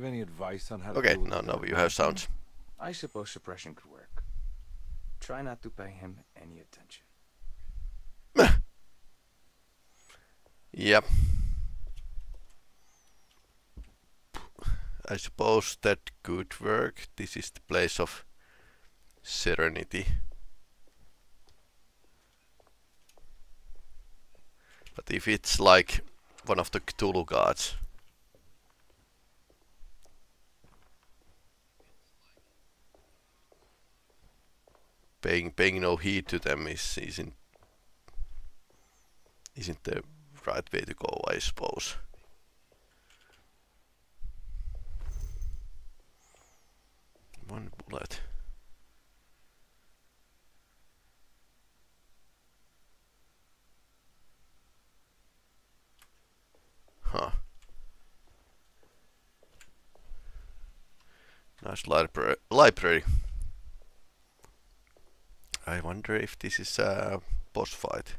give any advice on how to deal with no, but you have sounds. I suppose suppression could work. Try not to pay him any attention. Yep. I suppose that could work. This is the place of serenity. But if it's like one of the Cthulhu gods. Paying no heed to them isn't the right way to go, I suppose. One bullet. Huh. Nice library. I wonder if this is a boss fight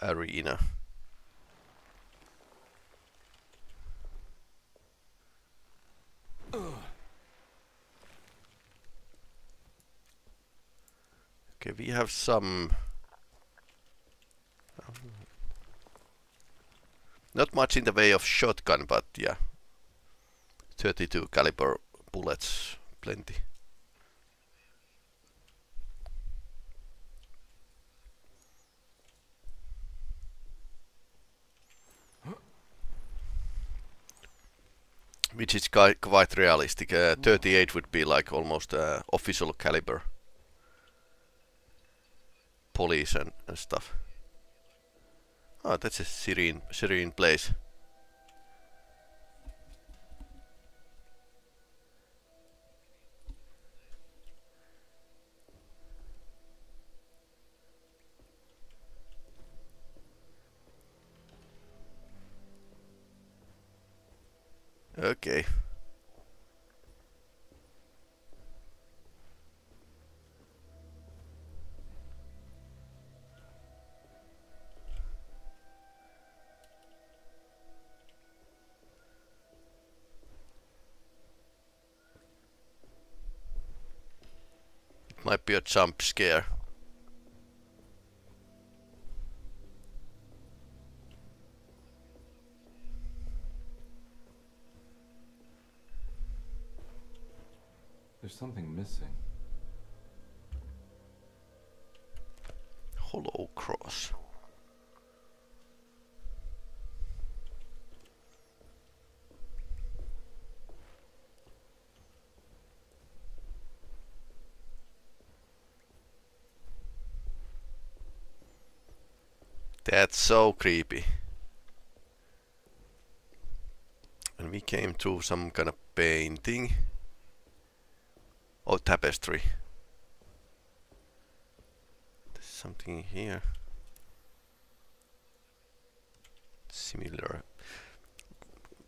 arena. Okay, we have some... not much in the way of shotgun, but yeah, 32 caliber bullets, plenty. Which is quite realistic. 38 would be like almost official caliber. Police and stuff. Oh, that's a serene place. Okay. It might be a jump scare. There's something missing. Hollow cross. That's so creepy. And we came to some kind of painting. Oh, tapestry. There's something here. Similar.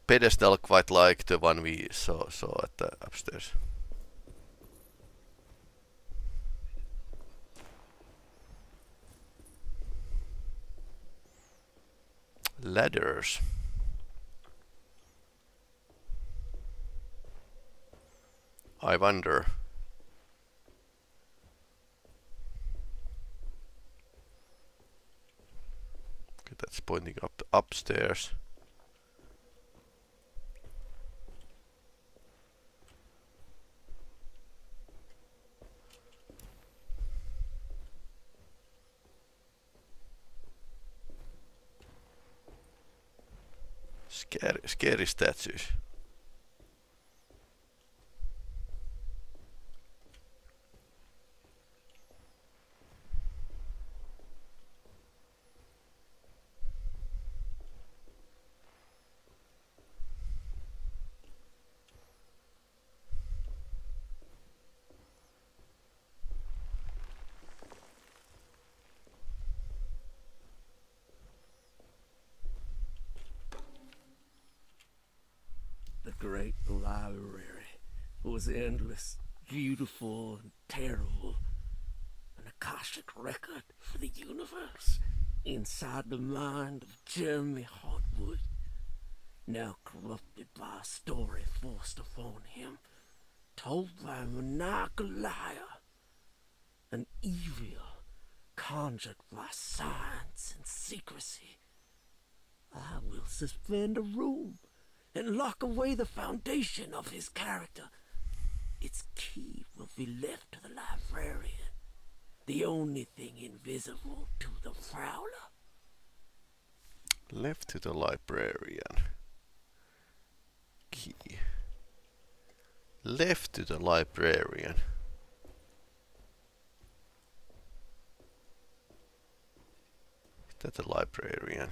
Pedestal quite like the one we saw at the upstairs. Ladders. I wonder. That's pointing up upstairs. Scary statues. Great library was endless, beautiful, and terrible. An Akashic record for the universe inside the mind of Jeremy Hartwood. now corrupted by a story forced upon him, told by a maniacal liar, an evil conjured by science and secrecy. I will suspend a room and lock away the foundation of his character. Its key will be left to the librarian, the only thing invisible to the prowler. Left to the librarian. Key. Left to the librarian. Is that the librarian?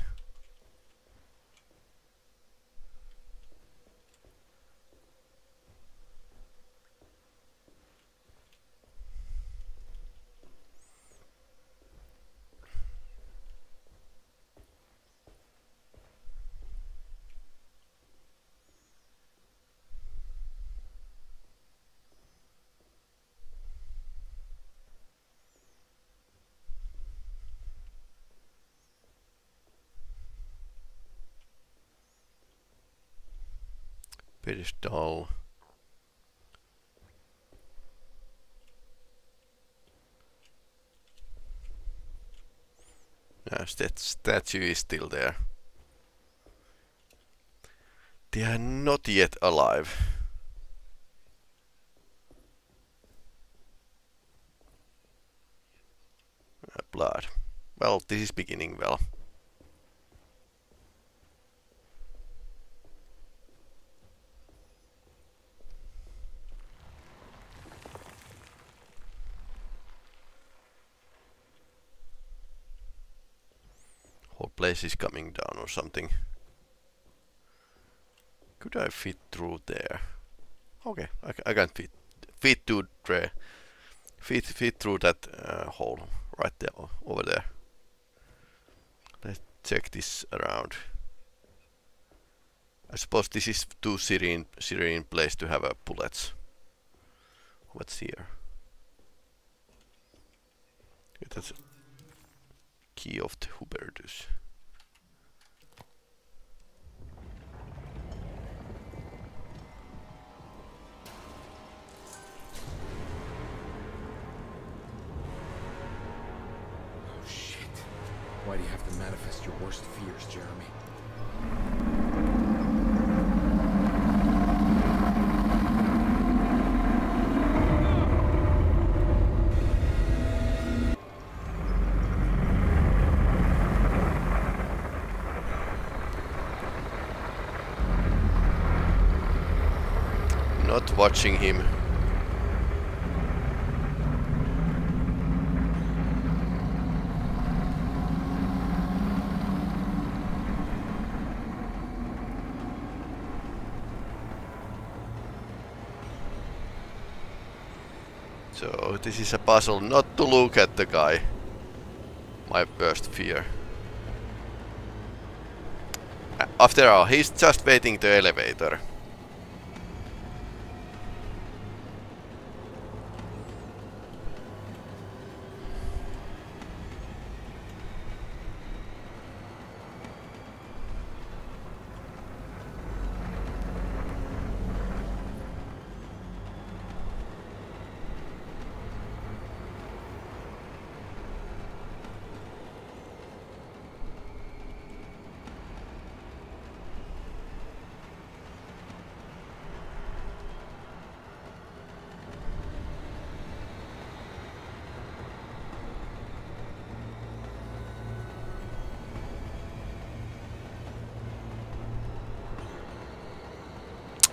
British doll. Yes, that statue is still there. They are not yet alive. Blood. Well, this is beginning well. Place is coming down or something. Could I fit through there? Okay, I can fit through that hole right there, over there. Let's check this around. I suppose this is too serene place to have bullets. What's here? That's a key of the Hubertus. Why do you have to manifest your worst fears, Jeremy? Not watching him. So this is a puzzle not to look at the guy. My worst fear. After all, he's just waiting the elevator.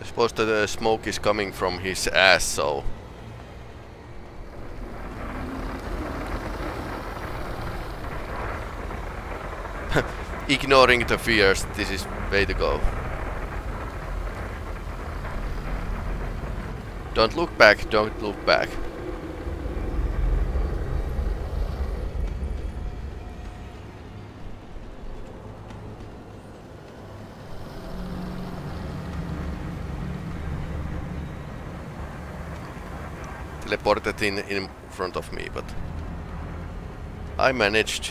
I suppose that the smoke is coming from his ass, so... Ignoring the fears, this is way to go. Don't look back, don't look back. Teleported in front of me, but I managed.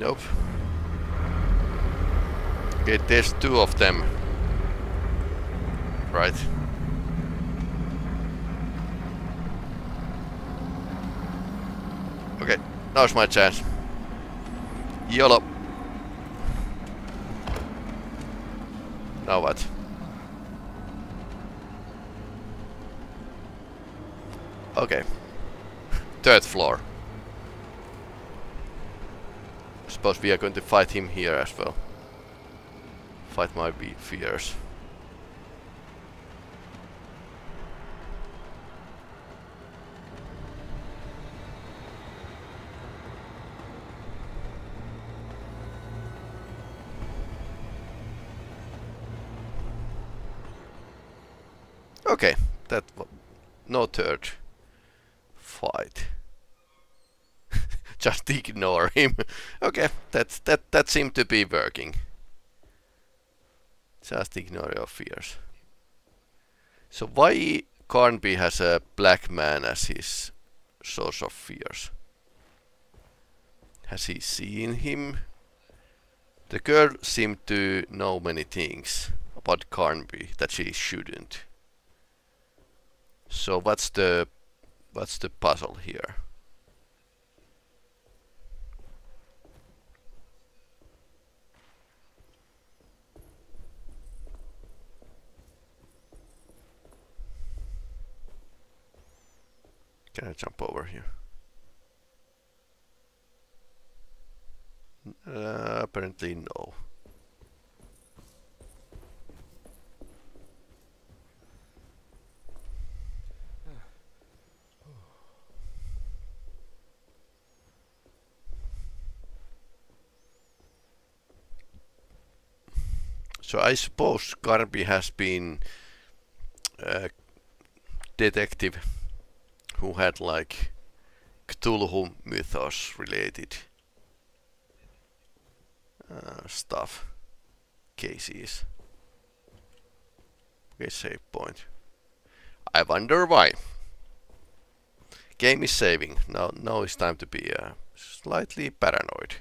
Nope. Okay, there's two of them. Right. Okay, now's my chance. YOLO. Now what? Okay. Third floor. Suppose we are going to fight him here as well. Fight my fears. Okay, that no third fight. Just ignore him. Okay, that seemed to be working. Just ignore your fears. So why Carnby has a black man as his source of fears? Has he seen him? The girl seemed to know many things about Carnby that she shouldn't. So what's the puzzle here? Can I jump over here? Apparently no. So I suppose Carnby has been a detective who had like Cthulhu mythos related stuff, cases. Okay, save point. I wonder why. Game is saving. Now it's time to be slightly paranoid.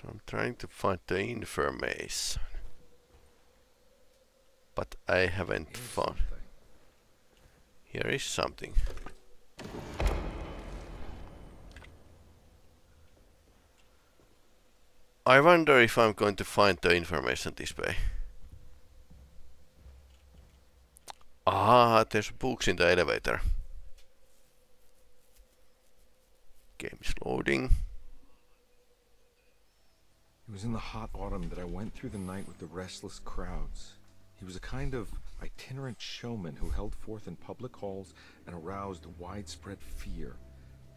So I'm trying to find the information, but I haven't found. Here is something. I wonder if I'm going to find the information this way. Ah, there's books in the elevator. Game is loading. It was in the hot autumn that I went through the night with the restless crowds. He was a kind of itinerant showman who held forth in public halls and aroused widespread fear.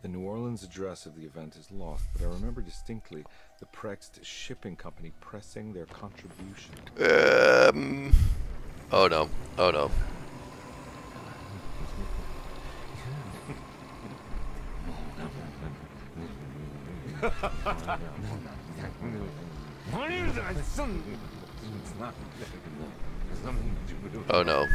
The New Orleans address of the event is lost, but I remember distinctly the Prechtt Shipping Company pressing their contribution. Oh no, oh no. Oh no.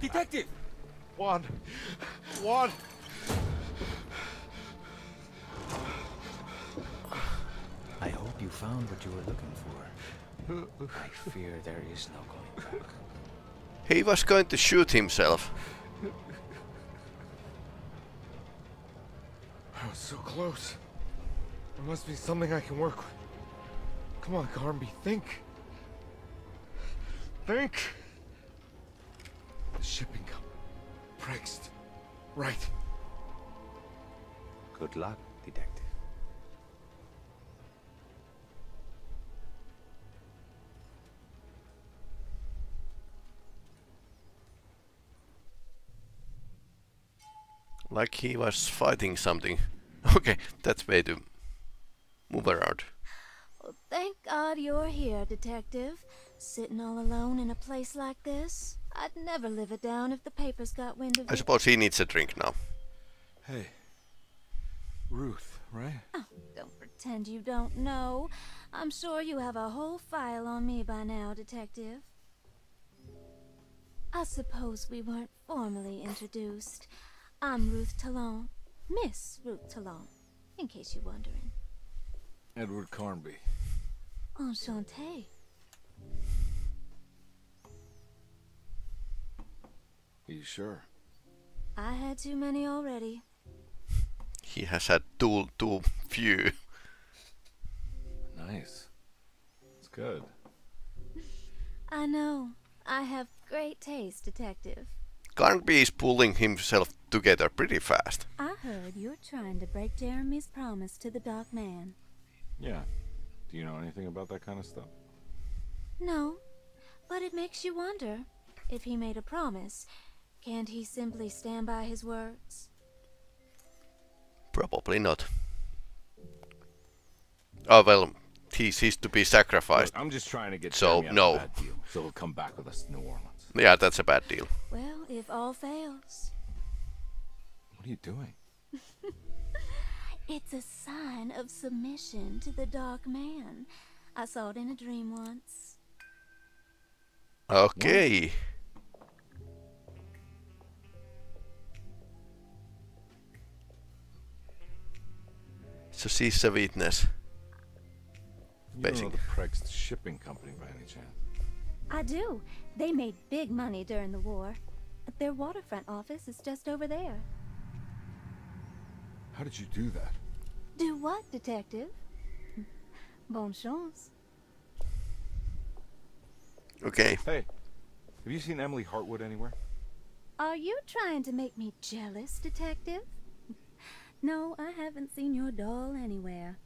Detective! One! I hope you found what you were looking for. I fear there is no going back. He was going to shoot himself. I was so close. There must be something I can work with. Come on, Carnby, think. Think! The shipping company. Prechtt. Right. Good luck, detective. Like he was fighting something. Okay, that's way to move around. Well, thank God you're here, detective. Sitting all alone in a place like this? I'd never live it down if the papers got wind of it. I suppose he needs a drink now. Hey, Ruth, right? Oh, don't pretend you don't know. I'm sure you have a whole file on me by now, Detective. I suppose we weren't formally introduced. I'm Ruth Talon, Miss Ruth Talon, in case you're wondering. Edward Carnby. Enchanté. You sure? I had too many already. He has had too few. Nice. It's good. I know. I have great taste, Detective. Carnby is pulling himself together pretty fast. I heard you're trying to break Jeremy's promise to the dark man. Yeah. Do you know anything about that kind of stuff? No. But it makes you wonder. If he made a promise, can't he simply stand by his words? Probably not. Oh, well, he's to be sacrificed. Look, I'm just trying to get Jeremy out of a bad deal, so he'll come back with us to New Orleans. Yeah, that's a bad deal. Well, if all fails... What are you doing? It's a sign of submission to the dark man. I saw it in a dream once. Okay. So she's a witness. Basically. You know the Prechtt Shipping Company by any chance? I do. They made big money during the war. Their waterfront office is just over there. How did you do that? Do what, Detective? Bonne chance. Okay. Hey, have you seen Emily Hartwood anywhere? Are you trying to make me jealous, Detective? No, I haven't seen your doll anywhere.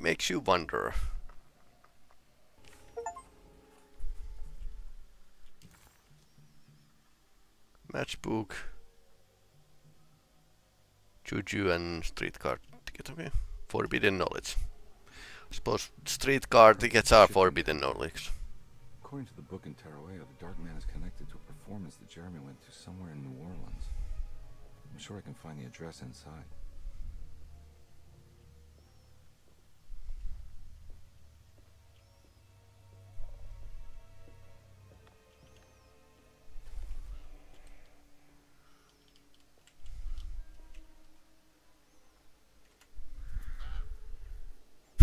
Makes you wonder. Matchbook, Juju and streetcar ticket, okay. Forbidden knowledge. I suppose streetcar tickets are forbidden knowledge. According to the book in Taraweo, the Dark Man is connected to a performance that Jeremy went to somewhere in New Orleans. I'm sure I can find the address inside.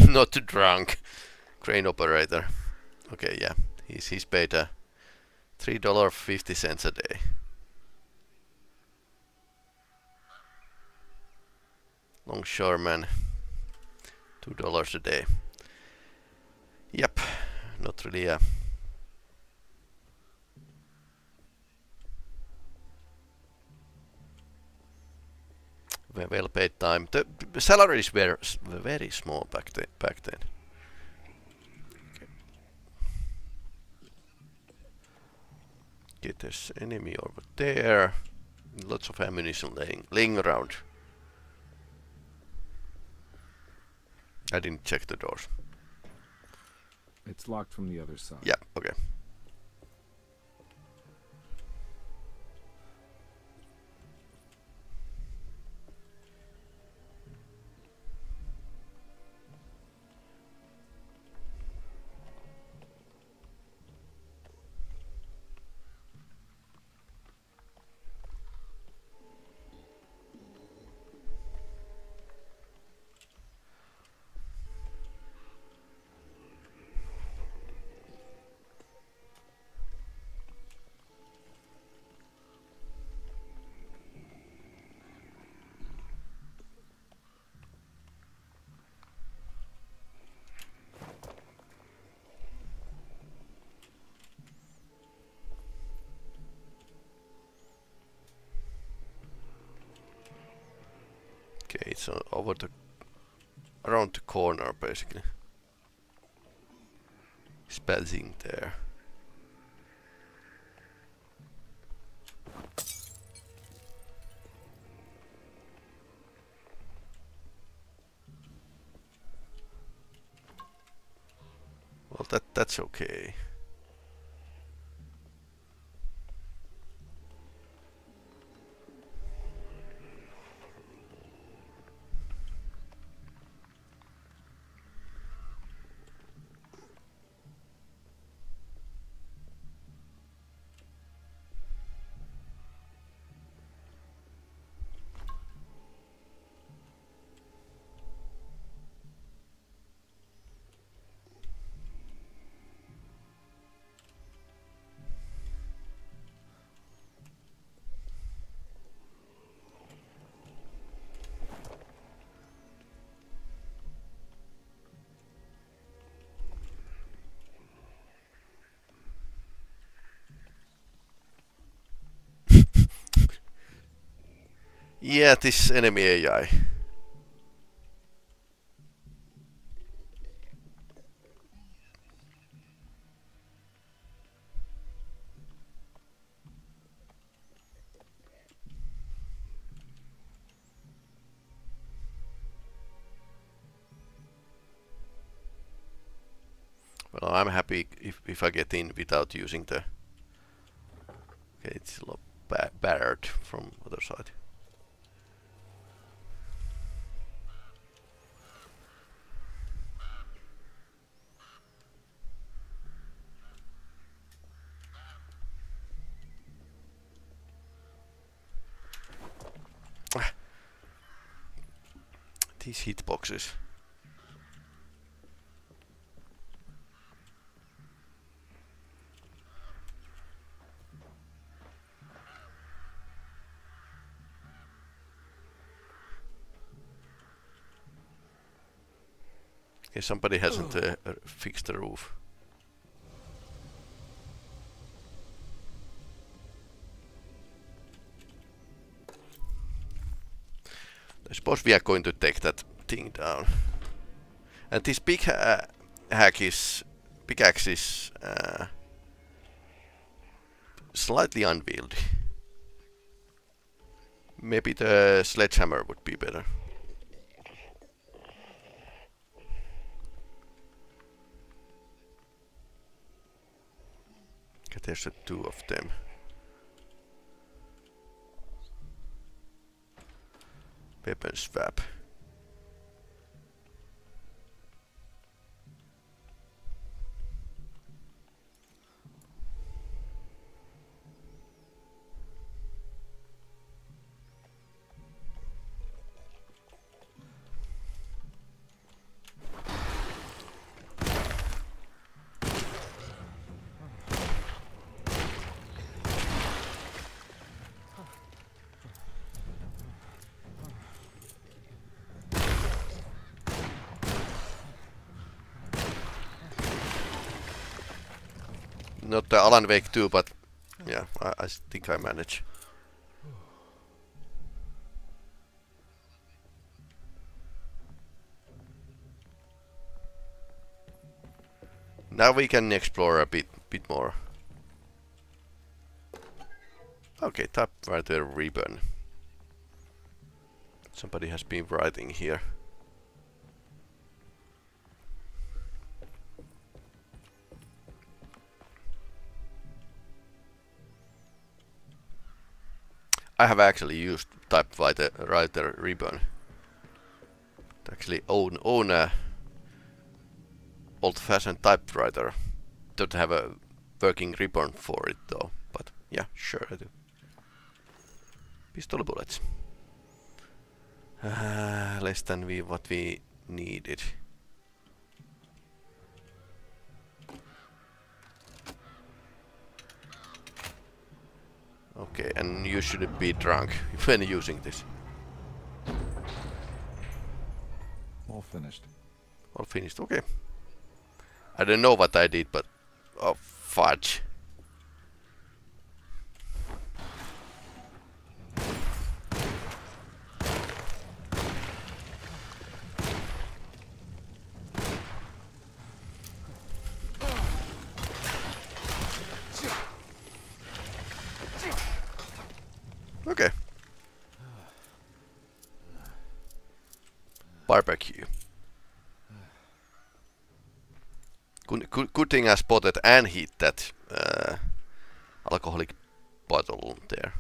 Not too drunk. Crane operator. Okay, yeah. He's paid $3.50 a day. Longshoreman. $2 a day. Yep. Not really a... well paid time. The salaries were very small back then. Okay. Okay, there's enemy over there. Lots of ammunition laying around. I didn't check the doors. It's locked from the other side. Yeah, okay. Okay, it's over around the corner basically. Spelling there. Well, that's okay. Yeah, this enemy AI. Well, I'm happy if I get in without using the... Okay, it's a lot barred from the other side. These hitboxes. Okay, somebody hasn't fixed the roof. I suppose we are going to take that thing down. And this big pickaxe is slightly unwieldy. Maybe the sledgehammer would be better. Okay, there's two of them. Weapon swap. Not the Alan Wake 2, but yeah, I think I manage. Now we can explore a bit more. Okay, tap right there, ribbon. Somebody has been writing here. I have actually used typewriter ribbon. To actually own a old-fashioned typewriter. Don't have a working ribbon for it though, but yeah, sure I do. Pistol bullets. Less than what we needed. Okay, and you shouldn't be drunk when using this. All finished. All finished, okay. I don't know what I did, but... Oh, fudge. Barbecue. Good thing I spotted and hit that alcoholic bottle there.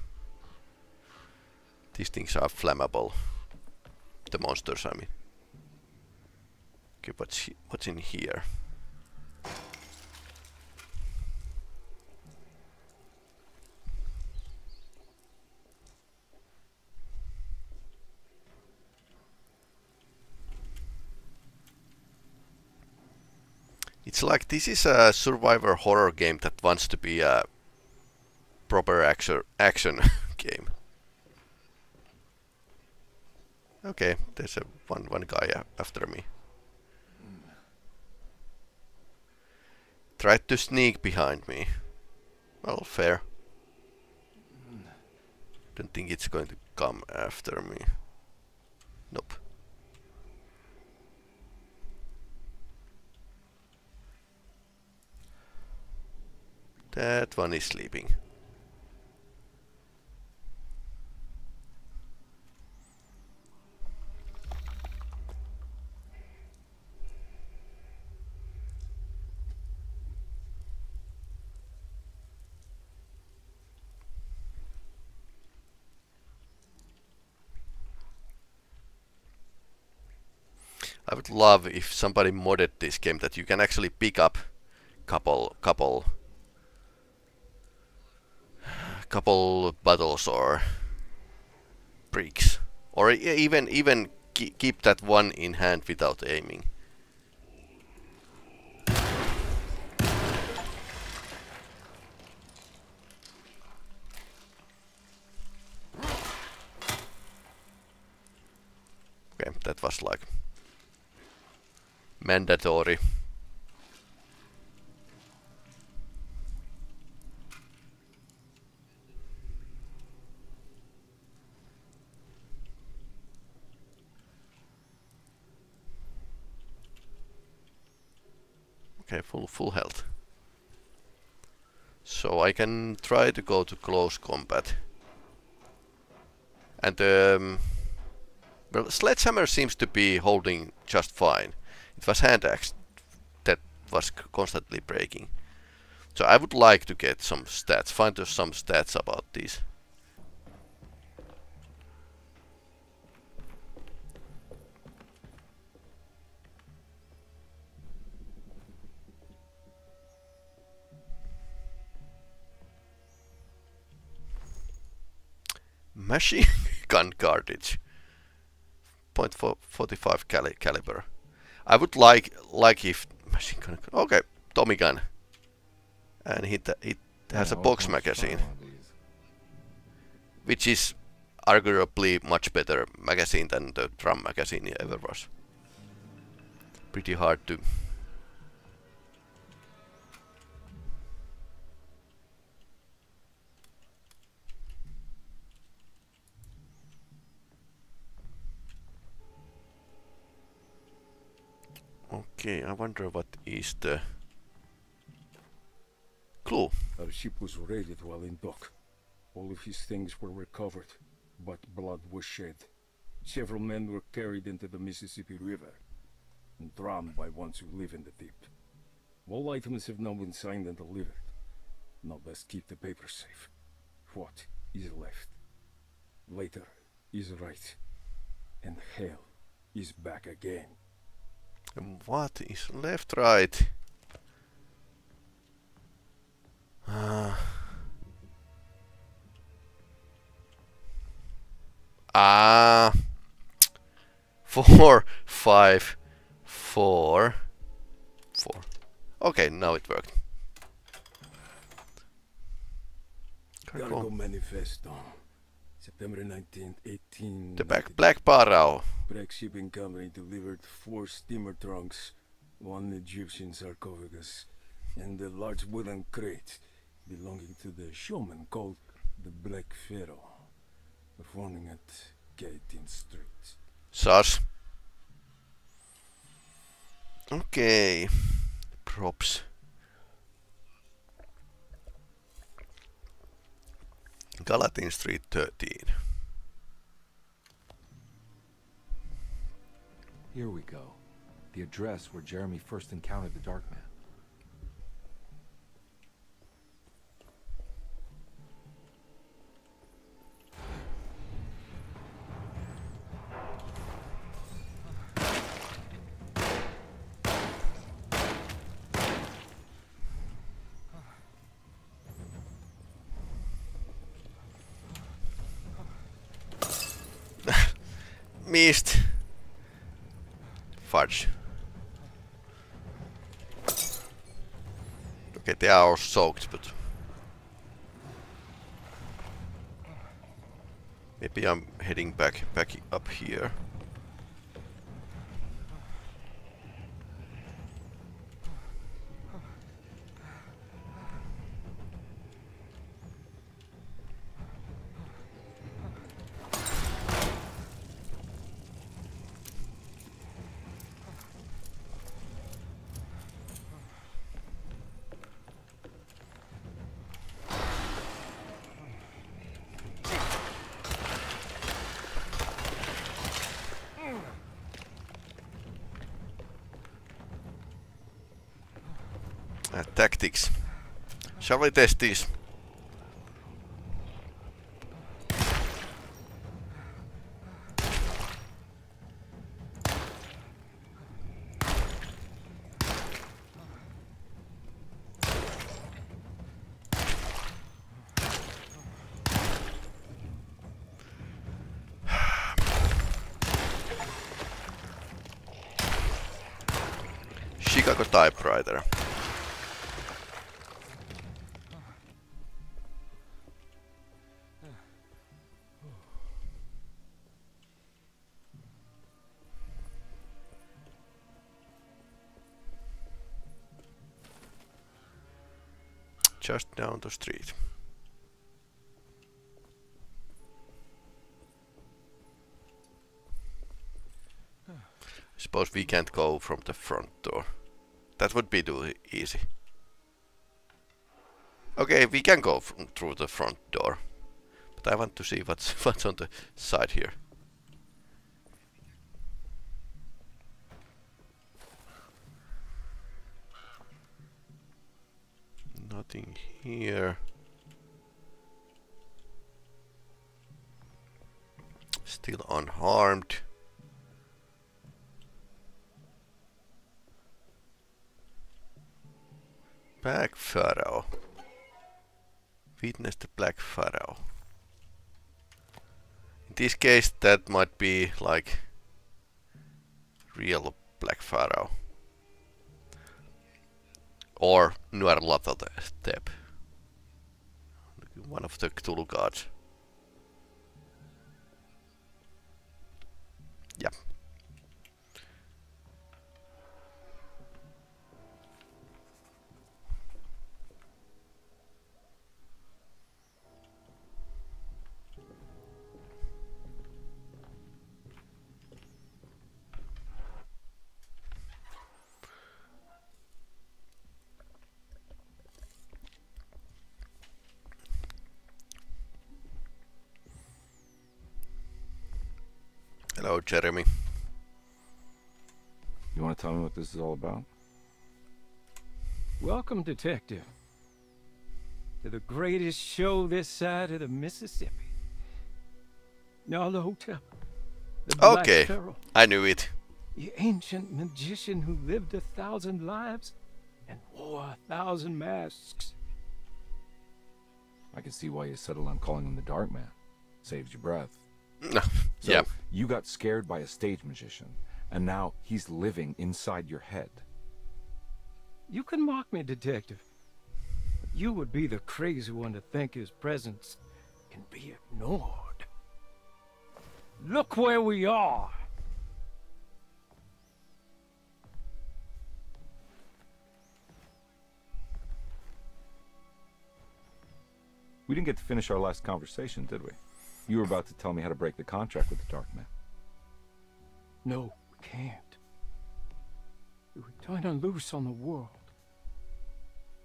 These things are flammable. The monsters, I mean. Okay, what's in here? It's like this is a survivor horror game that wants to be a proper action game. Okay, there's a one guy after me. Tried to sneak behind me. Well, fair. Don't think it's going to come after me. Nope. That one is sleeping. I would love if somebody modded this game that you can actually pick up couple bottles or bricks, or even keep that one in hand without aiming. Okay, that was like mandatory. Okay, full health. So I can try to go to close combat. And well, sledgehammer seems to be holding just fine. It was hand axe that was constantly breaking. So I would like to get some stats, find some stats about these. Machine gun cartridge, .45 caliber. I would like if machine gun. Okay, Tommy gun. And it has a box magazine, which is arguably much better magazine than the drum magazine ever was. Pretty hard to. Okay, I wonder what is the clue. Our ship was raided while in dock. All of his things were recovered, but blood was shed. Several men were carried into the Mississippi River and drowned by ones who live in the deep. All items have now been signed and delivered. Now let's keep the papers safe. What is left? Later is right, and hell is back again. What is left, right? Ah, 4, 5, 4, 4. Okay, now it worked. Cargo manifesto, September 19, 18. The Black Barrow. Prechtt Shipping Company delivered 4 steamer trunks, 1 Egyptian sarcophagus, and a large wooden crate belonging to the showman called the Black Pharaoh, performing at Gayton Street. Sars. Okay. Props. Galatin Street 13. Here we go. The address where Jeremy first encountered the Dark Man. Missed. Fudge. Okay, they are all soaked, but maybe I'm heading back up here. Tactics. Shall we test this? Chicago typewriter. Just down the street. I suppose we can't go from the front door. That would be too easy. Okay, we can go through the front door. But I want to see what's on the side here. Nothing here. Still unharmed. Black Pharaoh. Witness the Black Pharaoh. In this case, that might be like real Black Pharaoh. Or Nyarlathotep, the step. One of the Cthulhu gods. Yeah. Hello, Jeremy. You want to tell me what this is all about? Welcome, detective, to the greatest show this side of the Mississippi. Now the hotel. The okay, Black Pharaoh, I knew it. The ancient magician who lived 1,000 lives and wore 1,000 masks. I can see why you settled on calling him the Dark Man. Saves your breath. No. So yeah. You got scared by a stage magician, and now he's living inside your head. You can mock me, detective. You would be the crazy one to think his presence can be ignored. Look where we are. We didn't get to finish our last conversation, did we? You were about to tell me how to break the contract with the Dark Man. No, we can't. We were turning loose on the world.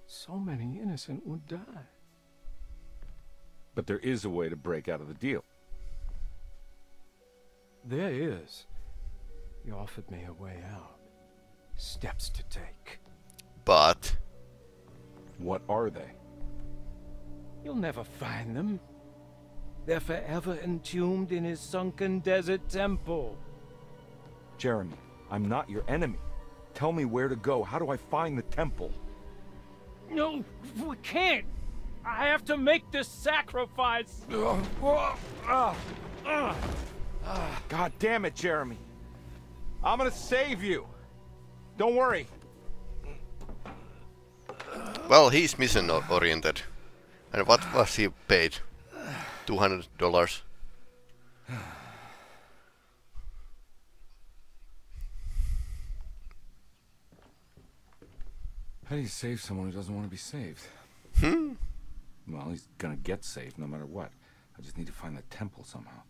So many innocent would die. But there is a way to break out of the deal. There is. You offered me a way out. Steps to take. But what are they? You'll never find them. They're forever entombed in his sunken desert temple. Jeremy, I'm not your enemy. Tell me where to go. How do I find the temple? No, we can't. I have to make this sacrifice. God damn it, Jeremy. I'm gonna save you. Don't worry. Well, he's mission-oriented. And what was he paid? $200. How do you save someone who doesn't want to be saved? Hmm? Well, he's gonna get saved no matter what. I just need to find the temple somehow.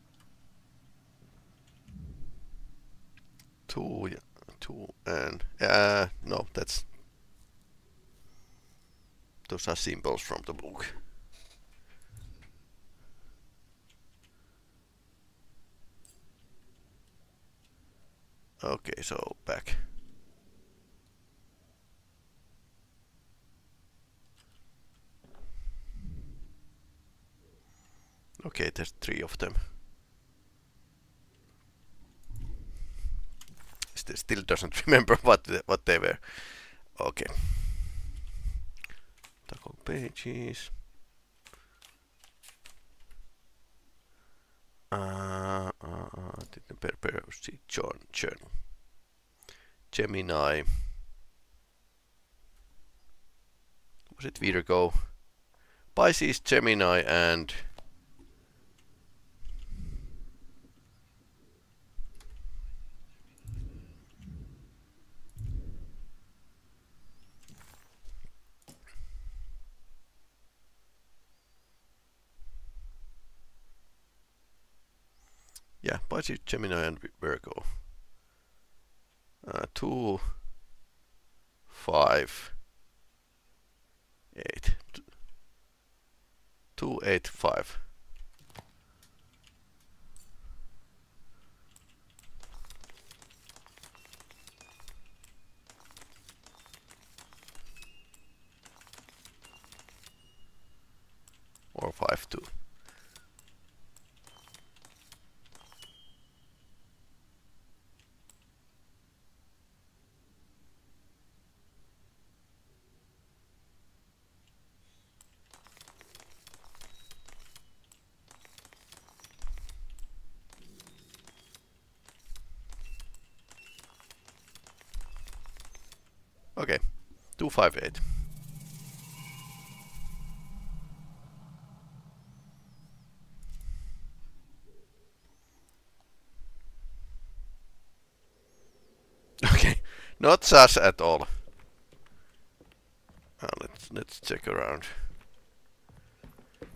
No, that's... Those are symbols from the book. Okay, so back. Okay, there's 3 of them. Still doesn't remember what they were. Okay. Tackle pages. Perperousi journal. Gemini. Was it Virgo? Pisces, Gemini, and yeah, Pisces, Gemini, and Virgo. 2, 5, 8. 2, 8, 5. Or 5, 2. Okay, 2, 5, 8. Okay, not sus at all. Let's check around.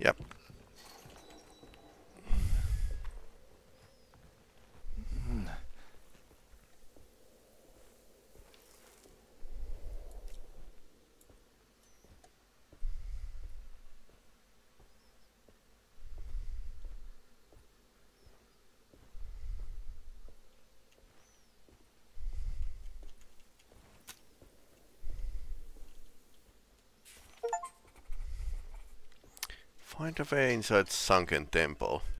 Yep. Find a way inside sunken temple.